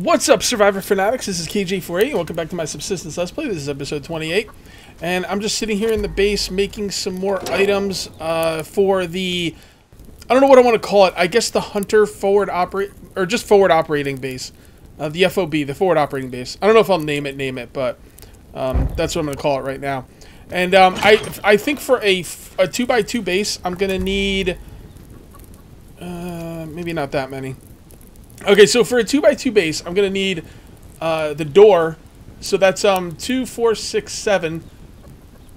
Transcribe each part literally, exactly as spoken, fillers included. What's up, Survivor fanatics? This is K J forty-eight. Welcome back to my Subsistence Let's Play. This is episode twenty-eight, and I'm just sitting here in the base making some more items uh, for the... I don't know what I want to call it. I guess the Hunter Forward Operate... Or just Forward Operating Base. Uh, the F O B, the Forward Operating Base. I don't know if I'll name it, name it, but um, that's what I'm going to call it right now. And um, I I think for a two by two base, I'm going to need... Uh, maybe not that many. Okay, so for a two by two base, I'm going to need uh, the door. So that's um, two, four, six, seven.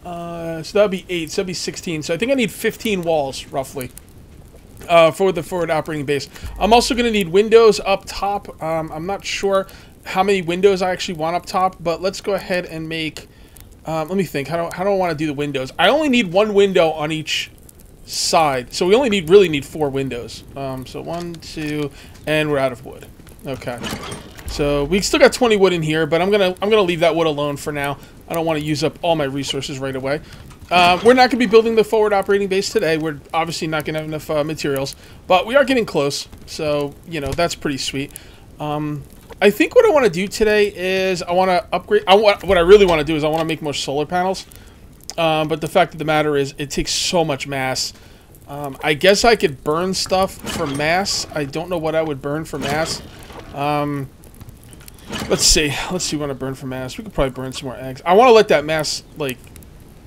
Uh, so that would be eight. So that would be sixteen. So I think I need fifteen walls, roughly, uh, for the forward operating base. I'm also going to need windows up top. Um, I'm not sure how many windows I actually want up top, but let's go ahead and make... Um, let me think. How do, how do I want to do the windows? I only need one window on each side, so we only need really need four windows. Um so one, two, and we're out of wood. Okay, so we still got twenty wood in here, but i'm gonna i'm gonna leave that wood alone for now. I don't want to use up all my resources right away. Uh, we're not gonna be building the forward operating base today. We're obviously not gonna have enough uh, materials, but we are getting close, so you know that's pretty sweet. um I think what I want to do today is I want to upgrade. I want what I really want to do is I want to make more solar panels. Um, but the fact of the matter is, it takes so much mass. Um, I guess I could burn stuff for mass. I don't know what I would burn for mass. Um, let's see. Let's see what I burn for mass. We could probably burn some more eggs. I want to let that mass, like,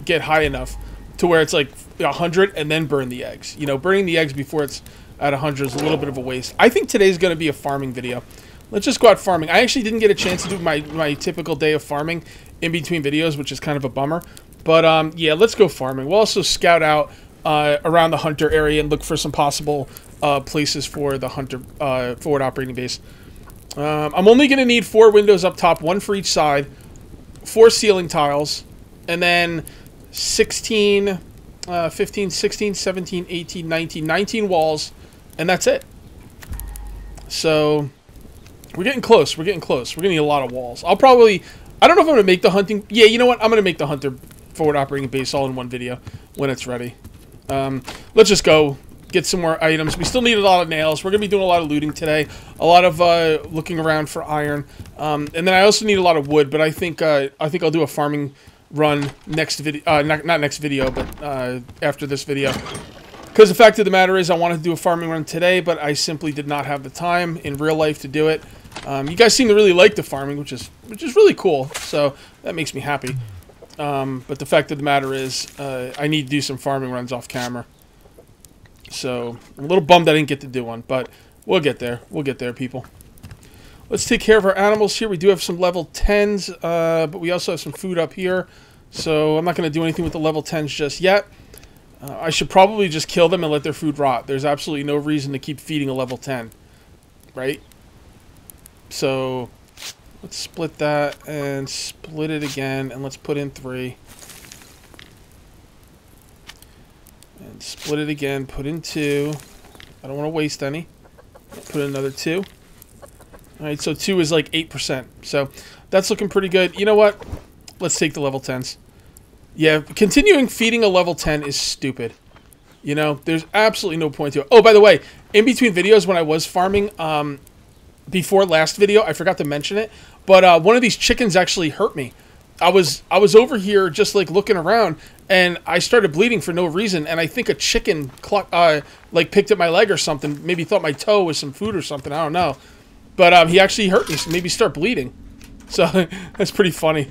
get high enough to where it's, like, one hundred and then burn the eggs. You know, burning the eggs before it's at one hundred is a little bit of a waste. I think today's going to be a farming video. Let's just go out farming. I actually didn't get a chance to do my, my typical day of farming in between videos, which is kind of a bummer. But, um, yeah, let's go farming. We'll also scout out uh, around the Hunter area and look for some possible uh, places for the Hunter uh, forward operating base. Um, I'm only going to need four windows up top, one for each side, four ceiling tiles, and then sixteen, fifteen, sixteen, seventeen, eighteen, nineteen, nineteen walls, and that's it. So we're getting close. We're getting close. We're going to need a lot of walls. I'll probably... I don't know if I'm going to make the hunting... Yeah, you know what? I'm going to make the Hunter... forward operating base all in one video when it's ready. Um, let's just go get some more items. We still need a lot of nails. We're gonna be doing a lot of looting today, a lot of uh, looking around for iron, um, and then I also need a lot of wood. But I think uh, I think I'll do a farming run next video, uh, not, not next video, but uh, after this video, because the fact of the matter is I wanted to do a farming run today, but I simply did not have the time in real life to do it. Um, you guys seem to really like the farming, which is which is really cool. So that makes me happy. Um, but the fact of the matter is, uh, I need to do some farming runs off camera. So, I'm a little bummed I didn't get to do one, but we'll get there. We'll get there, people. Let's take care of our animals here. We do have some level tens, uh, but we also have some food up here. So, I'm not going to do anything with the level tens just yet. Uh, I should probably just kill them and let their food rot. There's absolutely no reason to keep feeding a level ten, right? So... let's split that and split it again, and let's put in three. And split it again, put in two. I don't want to waste any. Put in another two. Alright, so two is like eight percent. So that's looking pretty good. You know what? Let's take the level tens. Yeah, continuing feeding a level ten is stupid. You know, there's absolutely no point to it. Oh, by the way, in between videos when I was farming, um... before last video, I forgot to mention it, but uh, one of these chickens actually hurt me. I was I was over here just like looking around, and I started bleeding for no reason. And I think a chicken uh, like picked at my leg or something. Maybe thought my toe was some food or something. I don't know, but um, he actually hurt me. So maybe start bleeding. So that's pretty funny.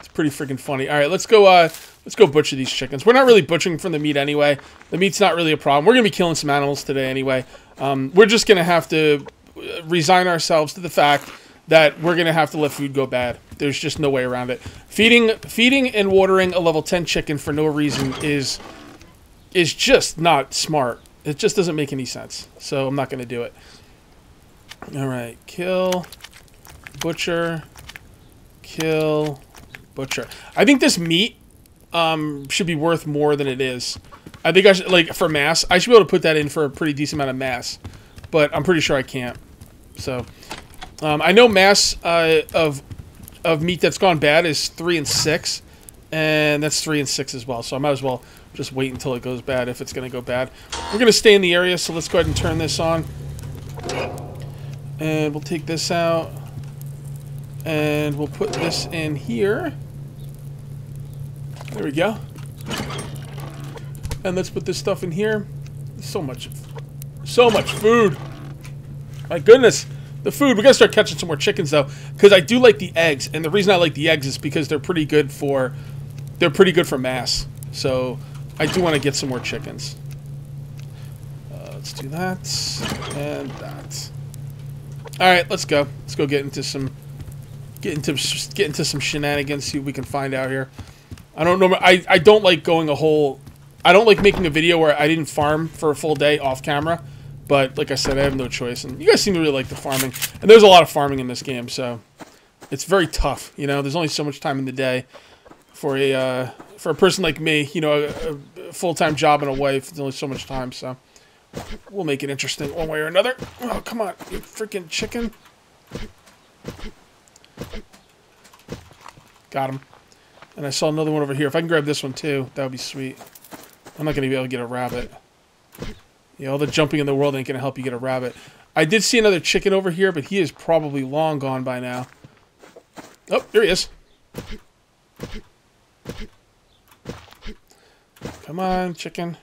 It's pretty freaking funny. All right, let's go. Uh, let's go butcher these chickens. We're not really butchering from the meat anyway. The meat's not really a problem. We're gonna be killing some animals today anyway. Um, we're just gonna have to resign ourselves to the fact that we're gonna have to let food go bad. There's just no way around it. Feeding feeding and watering a level ten chicken for no reason is is just not smart. It just doesn't make any sense, so I'm not gonna do it. All right, kill, butcher, kill, butcher. I think this meat um should be worth more than it is. I think I should, like, for mass, I should be able to put that in for a pretty decent amount of mass, but I'm pretty sure I can't. So, um, I know mass uh, of of meat that's gone bad is three and six, and that's three and six as well. So I might as well just wait until it goes bad if it's going to go bad. We're going to stay in the area, so let's go ahead and turn this on. And we'll take this out. And we'll put this in here. There we go. And let's put this stuff in here. So much, so much food. My goodness. The food. We're going to start catching some more chickens, though, because I do like the eggs. And the reason I like the eggs is because they're pretty good for, they're pretty good for mass. So I do want to get some more chickens. Uh, let's do that. And that. All right, let's go. Let's go get into some, get into, get into some shenanigans, see what we can find out here. I don't know. I, I don't like going a whole... I don't like making a video where I didn't farm for a full day off camera, but like I said, I have no choice. And you guys seem to really like the farming, and there's a lot of farming in this game, so it's very tough. You know, there's only so much time in the day for a uh, for a person like me. You know, a, a full-time job and a wife. There's only so much time, so we'll make it interesting one way or another. Oh, come on, you freaking chicken! Got him. And I saw another one over here. If I can grab this one too, that would be sweet. I'm not going to be able to get a rabbit. You know, all the jumping in the world ain't going to help you get a rabbit. I did see another chicken over here, but he is probably long gone by now. Oh, there he is. Come on, chicken.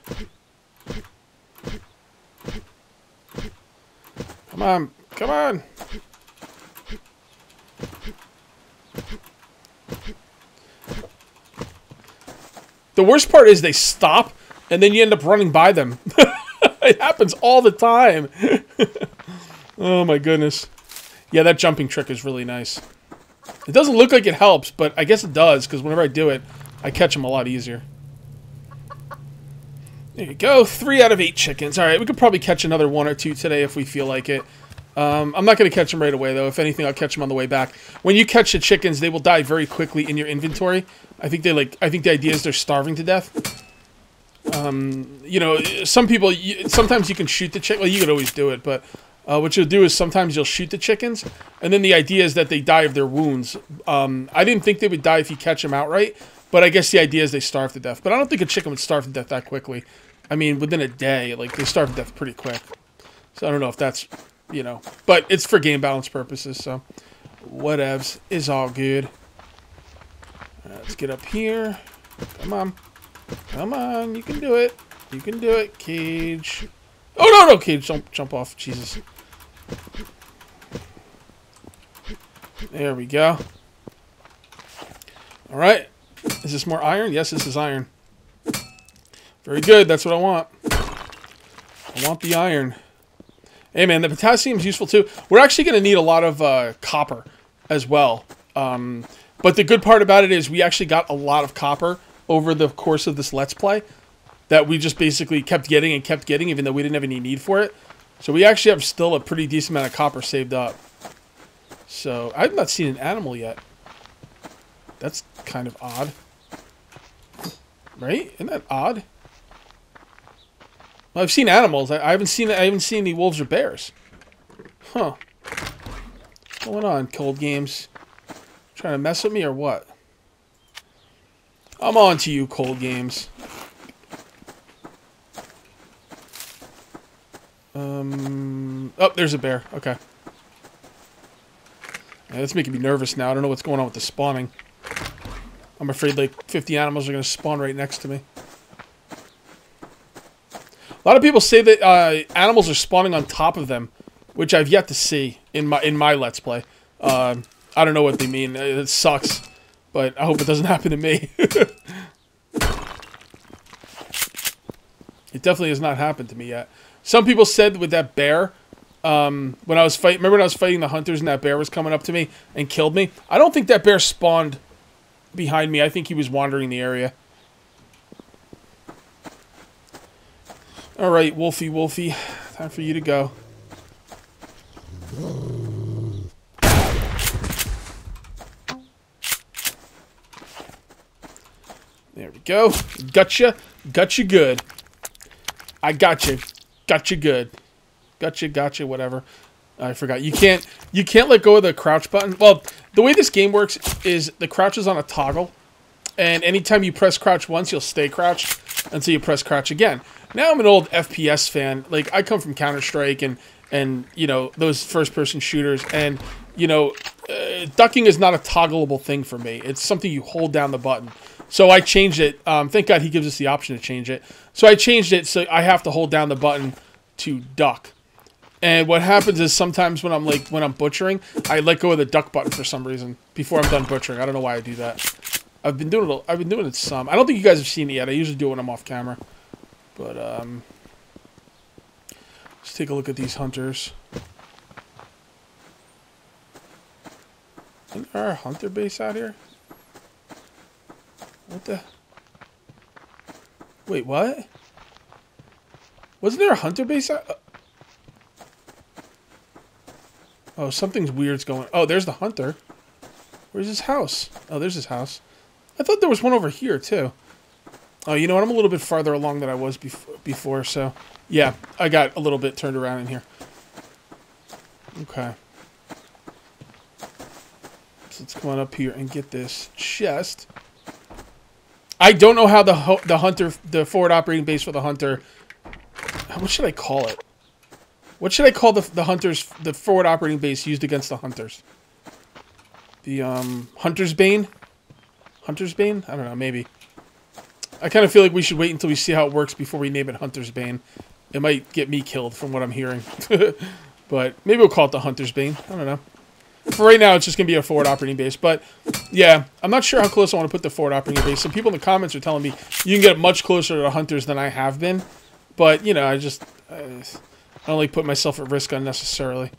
Come on. Come on. The worst part is they stop, and then you end up running by them. It happens all the time. Oh, my goodness. Yeah, that jumping trick is really nice. It doesn't look like it helps, but I guess it does, because whenever I do it, I catch them a lot easier. There you go. Three out of eight chickens. All right, we could probably catch another one or two today if we feel like it. Um, I'm not going to catch them right away, though. If anything, I'll catch them on the way back. When you catch the chickens, they will die very quickly in your inventory. I think they like. I think the idea is they're starving to death. Um, you know, some people, you, sometimes you can shoot the chicken. Well, you could always do it, but uh, what you'll do is sometimes you'll shoot the chickens, and then the idea is that they die of their wounds. Um, I didn't think they would die if you catch them outright, but I guess the idea is they starve to death. But I don't think a chicken would starve to death that quickly. I mean, within a day, like, they starve to death pretty quick. So I don't know if that's, you know, but it's for game balance purposes, so whatevs is all good. All right, let's get up here. Come on. Come on, you can do it. You can do it, Cage. Oh, no, no, Cage, don't jump off. Jesus. There we go. All right. Is this more iron? Yes, this is iron. Very good. That's what I want. I want the iron. Hey, man, the potassium is useful, too. We're actually going to need a lot of uh, copper as well. Um, but the good part about it is we actually got a lot of copper over the course of this Let's Play that we just basically kept getting and kept getting, even though we didn't have any need for it. So we actually have still a pretty decent amount of copper saved up. So I've not seen an animal yet. That's kind of odd. Right? Isn't that odd? Well, I've seen animals. I, I haven't seen. I haven't seen any wolves or bears. Huh? What's going on, Cold Games? Trying to mess with me or what? I'm on to you, Cold Games. Um. Oh, there's a bear. Okay. Yeah, that's making me nervous now. I don't know what's going on with the spawning. I'm afraid like fifty animals are going to spawn right next to me. A lot of people say that uh, animals are spawning on top of them, which I've yet to see in my in my Let's Play. Uh, I don't know what they mean. It sucks, but I hope it doesn't happen to me. It definitely has not happened to me yet. Some people said with that bear, um, when I was fight, remember when I was fighting the hunters and that bear was coming up to me and killed me? I don't think that bear spawned behind me. I think he was wandering the area. All right, Wolfie, Wolfie, time for you to go. There we go. Gotcha. Gotcha good. I gotcha. Gotcha good. Gotcha, gotcha, whatever. I forgot. You can't, you can't let go of the crouch button. Well, the way this game works is the crouch is on a toggle. And anytime you press crouch once, you'll stay crouched until you press crouch again. Now I'm an old F P S fan. Like, I come from Counter-Strike and, and you know, those first-person shooters. And, you know, uh, ducking is not a toggleable thing for me. It's something you hold down the button. So I changed it. Um, thank God he gives us the option to change it. So I changed it so I have to hold down the button to duck. And what happens is sometimes when I'm like when I'm butchering, I let go of the duck button for some reason before I'm done butchering. I don't know why I do that. I've been doing it. I've been doing it some. I don't think you guys have seen it yet. I usually do it when I'm off camera. But um, let's take a look at these hunters. Isn't there a hunter base out here? What the? Wait, what? Wasn't there a hunter base out? Oh, something's weird's going. Oh, there's the hunter. Where's his house? Oh, there's his house. I thought there was one over here too. Oh, you know what? I'm a little bit farther along than I was bef before, so yeah, I got a little bit turned around in here. Okay. So let's come on up here and get this chest. I don't know how the ho the hunter, the forward operating base for the hunter. What should I call it? What should I call the, the hunters, the forward operating base used against the hunters? The, um, Hunter's Bane? Hunter's Bane? I don't know, maybe. I kind of feel like we should wait until we see how it works before we name it Hunter's Bane. It might get me killed from what I'm hearing. But maybe we'll call it the Hunter's Bane. I don't know. For right now, it's just going to be a forward operating base. But, yeah, I'm not sure how close I want to put the forward operating base. Some people in the comments are telling me you can get much closer to the hunters than I have been. But, you know, I just... I, I don't like putting myself at risk unnecessarily.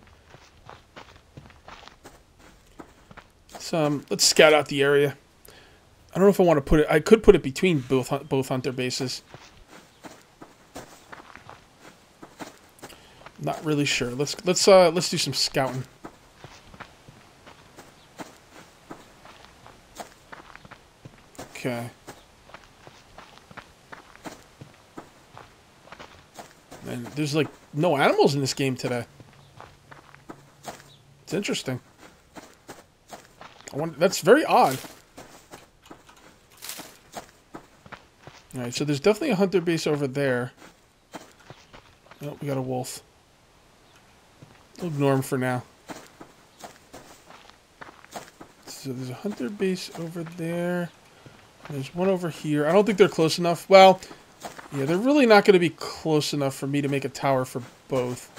So, um, let's scout out the area. I don't know if I want to put it... I could put it between both, both hunter bases. Not really sure. Let's let's uh, let's do some scouting. Okay. And there's, like, no animals in this game today. It's interesting. I wonder, that's very odd. Alright, so there's definitely a hunter base over there. Oh, we got a wolf. We'll ignore him for now. So there's a hunter base over there. There's one over here. I don't think they're close enough. Well... yeah, they're really not going to be close enough for me to make a tower for both.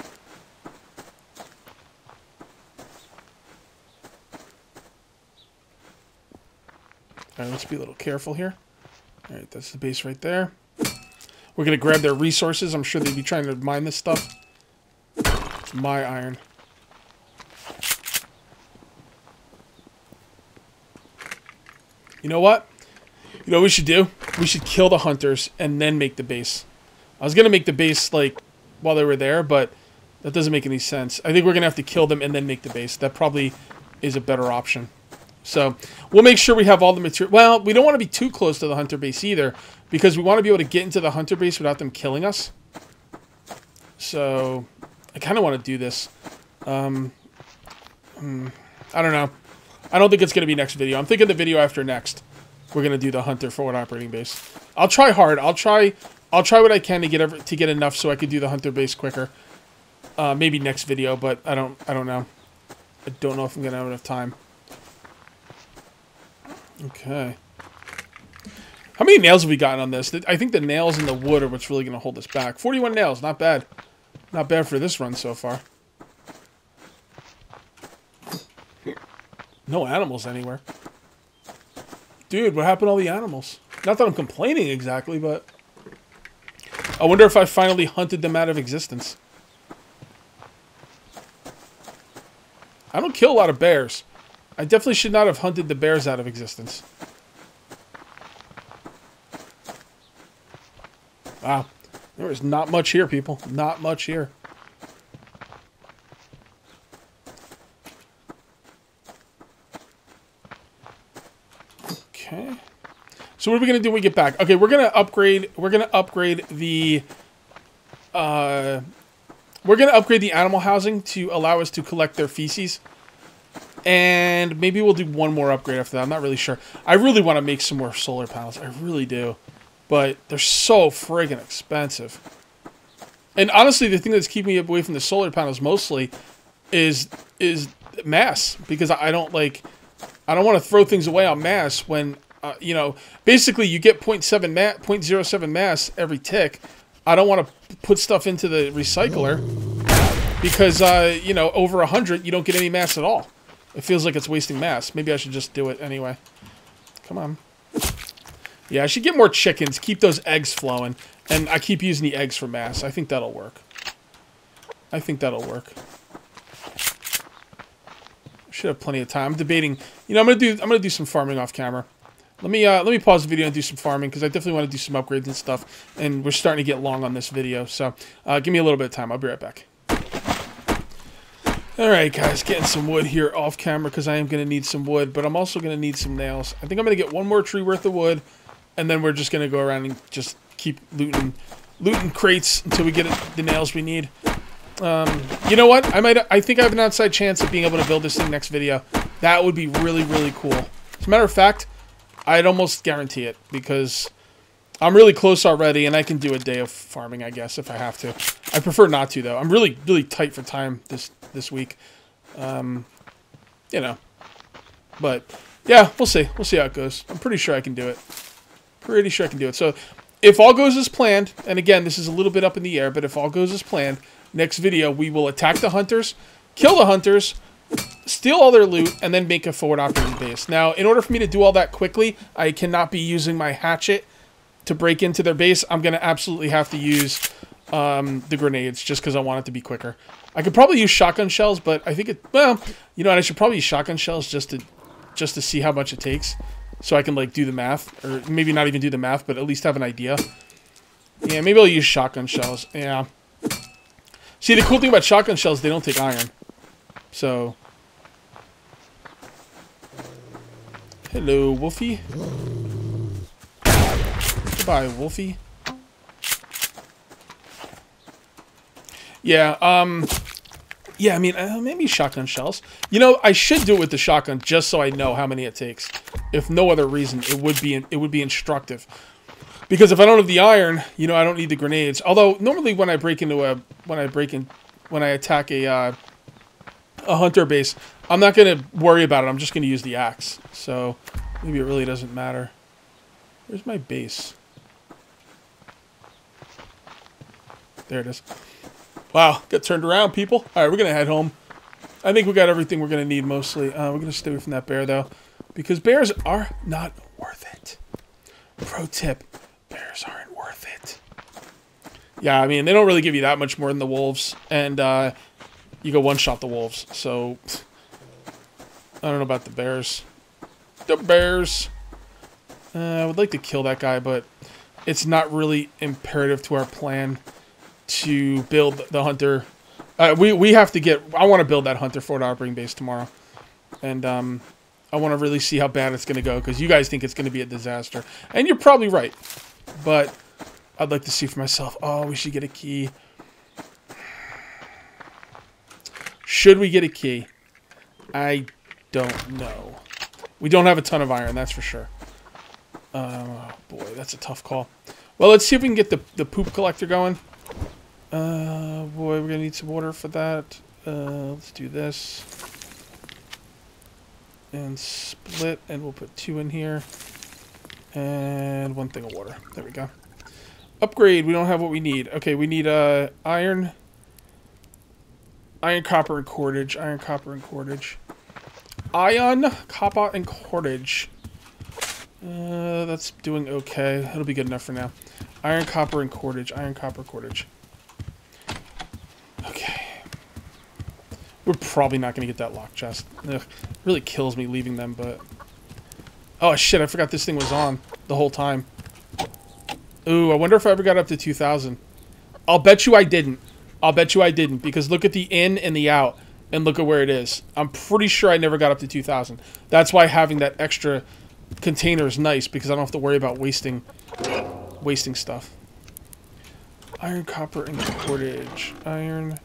Alright, let's be a little careful here. Alright, that's the base right there. We're going to grab their resources. I'm sure they'd be trying to mine this stuff. It's my iron. You know what? You know what we should do? We should kill the hunters and then make the base. I was going to make the base, like, while they were there, but that doesn't make any sense. I think we're going to have to kill them and then make the base. That probably is a better option. So, we'll make sure we have all the material. Well, we don't want to be too close to the hunter base either, because we want to be able to get into the hunter base without them killing us. So, I kind of want to do this. Um, I don't know. I don't think it's going to be next video. I'm thinking the video after next. We're gonna do the hunter forward operating base. I'll try hard. I'll try. I'll try what I can to get every, to get enough so I could do the hunter base quicker. Uh, maybe next video, but I don't. I don't know. I don't know if I'm gonna have enough time. Okay. How many nails have we gotten on this? I think the nails and the wood are what's really gonna hold us back. forty-one nails. Not bad. Not bad for this run so far. No animals anywhere. Dude, what happened to all the animals? Not that I'm complaining exactly, but... I wonder if I finally hunted them out of existence. I don't kill a lot of bears. I definitely should not have hunted the bears out of existence. Wow. There is not much here, people. Not much here. Okay. So what are we gonna do when we get back? Okay, we're gonna upgrade. We're gonna upgrade the. Uh, we're gonna upgrade the animal housing to allow us to collect their feces. And maybe we'll do one more upgrade after that. I'm not really sure. I really want to make some more solar panels. I really do. But they're so friggin' expensive. And honestly, the thing that's keeping me away from the solar panels mostly is is mass. Because I don't, like, I don't want to throw things away on mass when, uh, you know, basically you get zero point seven ma zero point zero seven mass every tick. I don't want to put stuff into the recycler because, uh, you know, over one hundred, you don't get any mass at all. It feels like it's wasting mass. Maybe I should just do it anyway. Come on. Yeah, I should get more chickens. Keep those eggs flowing. And I keep using the eggs for mass. I think that'll work. I think that'll work. Should have plenty of time. I'm debating. You know, I'm gonna do. I'm gonna do some farming off camera. Let me uh, let me pause the video and do some farming because I definitely want to do some upgrades and stuff. And we're starting to get long on this video, so uh, give me a little bit of time. I'll be right back. Alright guys, getting some wood here off camera because I am going to need some wood, but I'm also going to need some nails. I think I'm going to get one more tree worth of wood, and then we're just going to go around and just keep looting looting crates until we get the nails we need. Um, you know what? I might. I think I have an outside chance of being able to build this thing next video. That would be really, really cool. As a matter of fact, I'd almost guarantee it because I'm really close already, and I can do a day of farming, I guess, if I have to. I prefer not to, though. I'm really, really tight for time this this week. Um, you know. But, yeah, we'll see. We'll see how it goes. I'm pretty sure I can do it. Pretty sure I can do it. So, if all goes as planned, and again, this is a little bit up in the air, but if all goes as planned, next video we will attack the hunters, kill the hunters, steal all their loot, and then make a forward operating base. Now, in order for me to do all that quickly, I cannot be using my hatchet to break into their base. I'm going to absolutely have to use um, the grenades just because I want it to be quicker. I could probably use shotgun shells, but I think it, well, you know what, I should probably use shotgun shells just to just to see how much it takes so I can, like, do the math, or maybe not even do the math, but at least have an idea. Yeah, maybe I'll use shotgun shells. Yeah. See, the cool thing about shotgun shells, they don't take iron. So. Hello, Wolfie. Goodbye, Wolfie. Yeah, um... yeah, I mean, uh, maybe shotgun shells. You know, I should do it with the shotgun just so I know how many it takes. If no other reason, it would be it would be instructive. Because if I don't have the iron, you know, I don't need the grenades. Although normally when I break into a when I break in when I attack a uh, a hunter base, I'm not gonna worry about it. I'm just gonna use the axe. So maybe it really doesn't matter. Where's my base? There it is. Wow, got turned around, people. All right, we're going to head home. I think we got everything we're going to need, mostly. Uh, we're going to stay away from that bear, though, because bears are not worth it. Pro tip, bears aren't worth it. Yeah, I mean, they don't really give you that much more than the wolves, and uh, you go one-shot the wolves. So, I don't know about the bears. The bears. Uh, I would like to kill that guy, but it's not really imperative to our plan to build the hunter. Uh, we, we have to get... I want to build that hunter forward operating base tomorrow. And um, I want to really see how bad it's going to go, because you guys think it's going to be a disaster. And you're probably right. But I'd like to see for myself. Oh, we should get a key. Should we get a key? I don't know. We don't have a ton of iron, that's for sure. Oh, boy, that's a tough call. Well, let's see if we can get the, the poop collector going. Uh, boy, we're gonna need some water for that. Uh, let's do this. And split, and we'll put two in here. And one thing of water. There we go. Upgrade, we don't have what we need. Okay, we need, uh, iron. Iron, copper, and cordage. Iron, copper, and cordage. Iron, copper, and cordage. Uh, that's doing okay. It'll be good enough for now. Iron, copper, and cordage. Iron, copper, cordage. Okay. We're probably not going to get that lock chest. Ugh, it really kills me leaving them, but... oh, shit, I forgot this thing was on the whole time. Ooh, I wonder if I ever got up to two thousand. I'll bet you I didn't. I'll bet you I didn't, because look at the in and the out, and look at where it is. I'm pretty sure I never got up to two thousand. That's why having that extra container is nice, because I don't have to worry about wasting wasting stuff. Iron, copper, and cordage. Iron,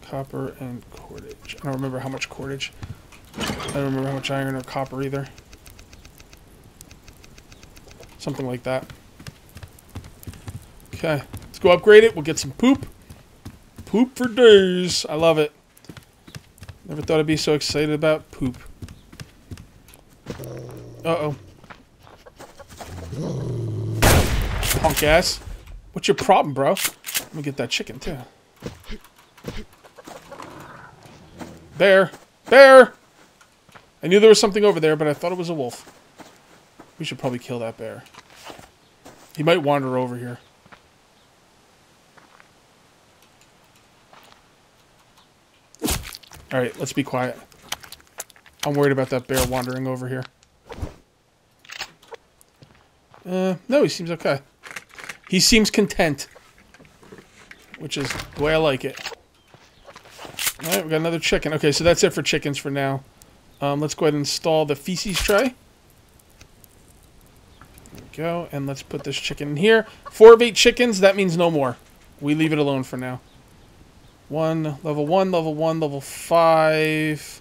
copper, and cordage. I don't remember how much cordage. I don't remember how much iron or copper either. Something like that. Okay, let's go upgrade it. We'll get some poop. Poop for days. I love it. Never thought I'd be so excited about poop. Uh-oh. Punk ass. What's your problem, bro? Let me get that chicken, too. Bear. Bear! I knew there was something over there, but I thought it was a wolf. We should probably kill that bear. He might wander over here. Alright, let's be quiet. I'm worried about that bear wandering over here. Uh, no, he seems okay. He seems content. Which is the way I like it. Alright, we got another chicken. Okay, so that's it for chickens for now. Um, let's go ahead and install the feces tray. There we go, and let's put this chicken in here. Four of eight chickens, that means no more. We leave it alone for now. One, level one, level one, level five.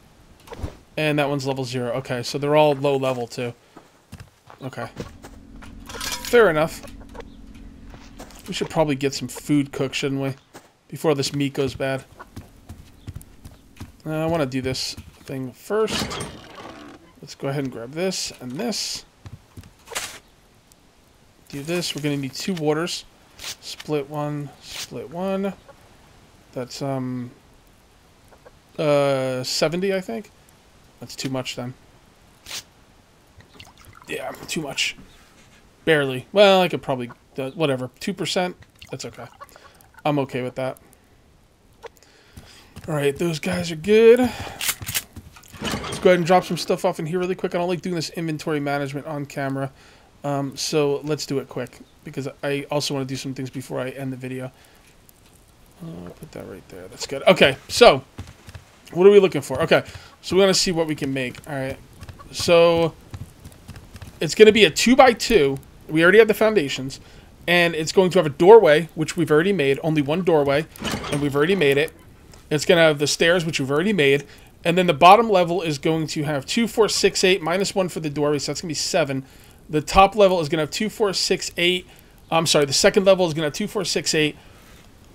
And that one's level zero. Okay, so they're all low level too. Okay. Fair enough. We should probably get some food cooked, shouldn't we? Before this meat goes bad. Uh, I want to do this thing first. Let's go ahead and grab this and this. Do this. We're going to need two waters. Split one, split one. That's, um, uh, seventy, I think. That's too much, then. Yeah, too much. Barely. Well, I could probably, uh, whatever, two percent. That's okay. I'm okay with that. Alright, those guys are good. Let's go ahead and drop some stuff off in here really quick. I don't like doing this inventory management on camera. Um, so let's do it quick, because I also want to do some things before I end the video. Uh, put that right there. That's good. Okay, so what are we looking for? Okay, so we're going to see what we can make. All right, so it's going to be a two by two. We already have the foundations, and it's going to have a doorway, which we've already made. Only one doorway, and we've already made it. It's going to have the stairs, which we've already made. And then the bottom level is going to have two, four, six, eight, minus one for the doorway, so that's going to be seven. The top level is going to have two, four, six, eight. I'm sorry, the second level is going to have two, four, six, eight.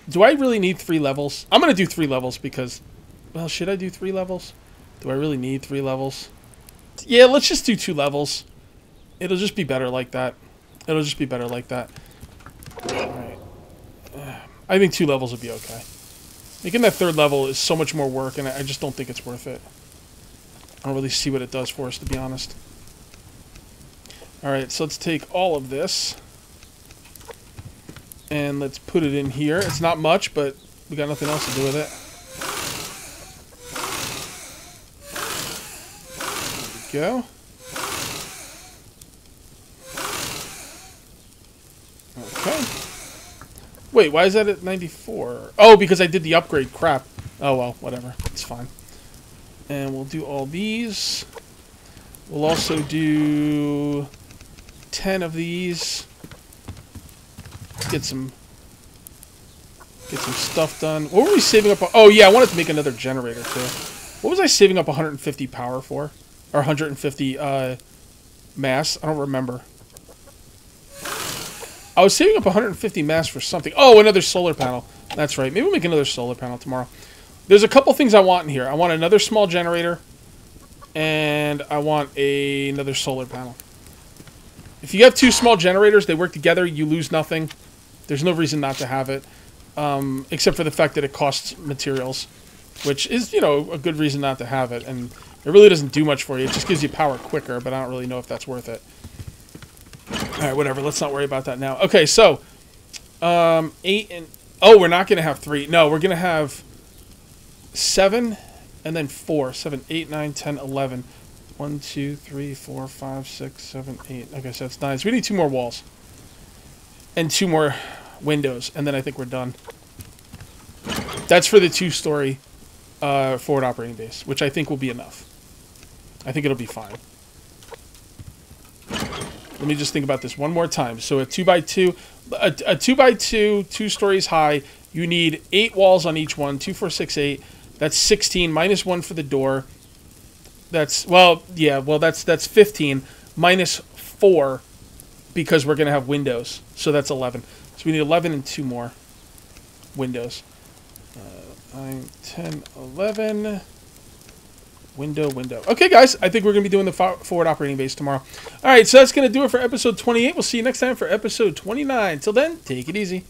Do I really need three levels? I'm going to do three levels because... Well, should I do three levels? Do I really need three levels? Yeah, let's just do two levels. It'll just be better like that. It'll just be better like that. Alright. I think two levels would be okay. Making that third level is so much more work, and I just don't think it's worth it. I don't really see what it does for us, to be honest. Alright, so let's take all of this. And let's put it in here. It's not much, but we got nothing else to do with it. There we go. Okay. Wait, why is that at ninety-four? Oh, because I did the upgrade. Crap. Oh, well, whatever. It's fine. And we'll do all these. We'll also do ten of these. Get some, get some stuff done. What were we saving up? Oh yeah, I wanted to make another generator too. What was I saving up one hundred fifty power for, or one hundred fifty uh, mass? I don't remember. I was saving up one hundred fifty mass for something. Oh, another solar panel. That's right. Maybe we'll make another solar panel tomorrow. There's a couple things I want in here. I want another small generator, and I want a, another solar panel. If you have two small generators, they work together. You lose nothing. There's no reason not to have it, um, except for the fact that it costs materials, which is, you know, a good reason not to have it. And it really doesn't do much for you. It just gives you power quicker, but I don't really know if that's worth it. All right, whatever. Let's not worry about that now. Okay, so um, eight and... Oh, we're not going to have three. No, we're going to have seven and then four. Seven, eight, nine, ten, eleven. One, two, three, four, five, six, seven, eight. Okay, so that's nine. So we need two more walls. And two more windows, and then I think we're done. That's for the two-story uh, forward operating base, which I think will be enough. I think it'll be fine. Let me just think about this one more time. So a two by two, a, a two by two, two stories high, you need eight walls on each one, two, four, six, eight. That's sixteen, minus one for the door. That's, well, yeah, well, that's that's fifteen minus four because we're going to have windows. So that's eleven. So we need eleven and two more windows. Uh, nine, ten, eleven. Window, window. Okay, guys, I think we're going to be doing the forward operating base tomorrow. All right, so that's going to do it for episode twenty-eight. We'll see you next time for episode twenty-nine. Till then, take it easy.